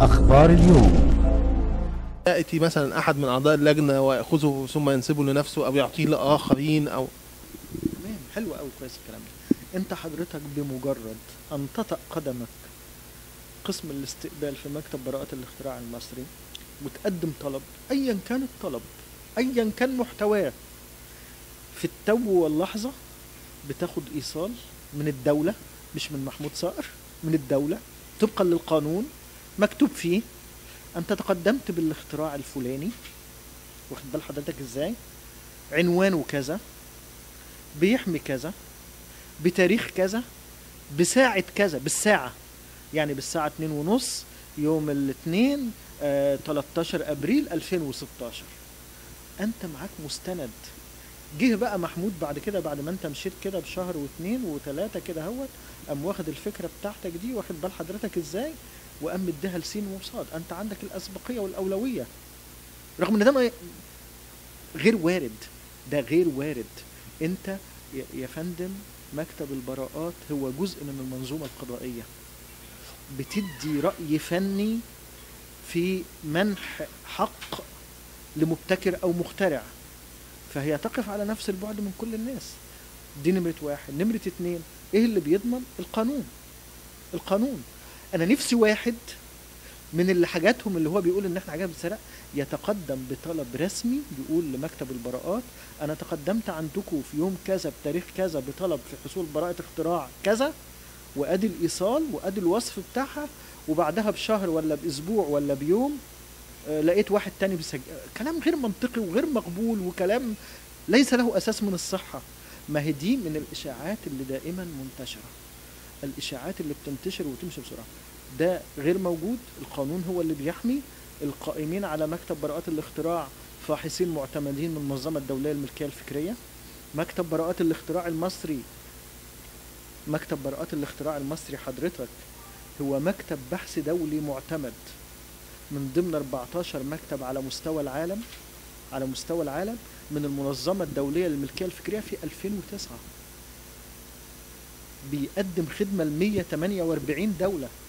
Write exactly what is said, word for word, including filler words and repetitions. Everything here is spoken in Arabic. أخبار اليوم. يأتي مثلا أحد من أعضاء اللجنة ويأخذه ثم ينسبه لنفسه أو يعطيه لآخرين أو تمام. حلو أوي، كويس الكلام ده. أنت حضرتك بمجرد أن تطأ قدمك قسم الاستقبال في مكتب براءات الاختراع المصري وتقدم طلب أيا كان الطلب أيا كان محتواه، في التو واللحظة بتاخد إيصال من الدولة، مش من محمود صقر، من الدولة طبقا للقانون مكتوب فيه أنت تقدمت بالاختراع الفلاني، واخد بال حضرتك إزاي؟ عنوانه كذا، بيحمي كذا، بتاريخ كذا، بساعة كذا، بالساعة، يعني بالساعة اتنين ونص يوم الاثنين آه تلتاشر أبريل ألفين وستاشر. أنت معاك مستند. جه بقى محمود بعد كده، بعد ما أنت مشيت كده بشهر واثنين وثلاثة كده هوت، قام واخد الفكرة بتاعتك دي، واخد بال حضرتك إزاي؟ وقام اداها لسين وصاد. انت عندك الاسبقيه والاولويه، رغم ان ده ما غير وارد، ده غير وارد. انت يا فندم مكتب البراءات هو جزء من المنظومه القضائيه، بتدي راي فني في منح حق لمبتكر او مخترع، فهي تقف على نفس البعد من كل الناس. دي نمره واحد. نمره اتنين، ايه اللي بيضمن؟ القانون. القانون. أنا نفسي واحد من اللي حاجاتهم اللي هو بيقول إن إحنا حاجات بتسرق يتقدم بطلب رسمي يقول لمكتب البراءات أنا تقدمت عندكم في يوم كذا بتاريخ كذا بطلب في حصول براءة اختراع كذا، وأدي الإيصال وأدي الوصف بتاعها، وبعدها بشهر ولا بأسبوع ولا بيوم لقيت واحد تاني بيسجل. كلام غير منطقي وغير مقبول، وكلام ليس له أساس من الصحة. ما هي دي من الإشاعات اللي دائما منتشرة، الإشاعات اللي بتنتشر وتمشي بسرعة. ده غير موجود. القانون هو اللي بيحمي القائمين على مكتب براءات الاختراع، فاحصين معتمدين من المنظمة الدولية للملكية الفكرية. مكتب براءات الاختراع المصري، مكتب براءات الاختراع المصري حضرتك هو مكتب بحث دولي معتمد من ضمن أربعتاشر مكتب على مستوى العالم، على مستوى العالم، من المنظمة الدولية للملكية الفكرية في ألفين وتسعة. بيقدم خدمة ل مية وتمانية وأربعين دولة.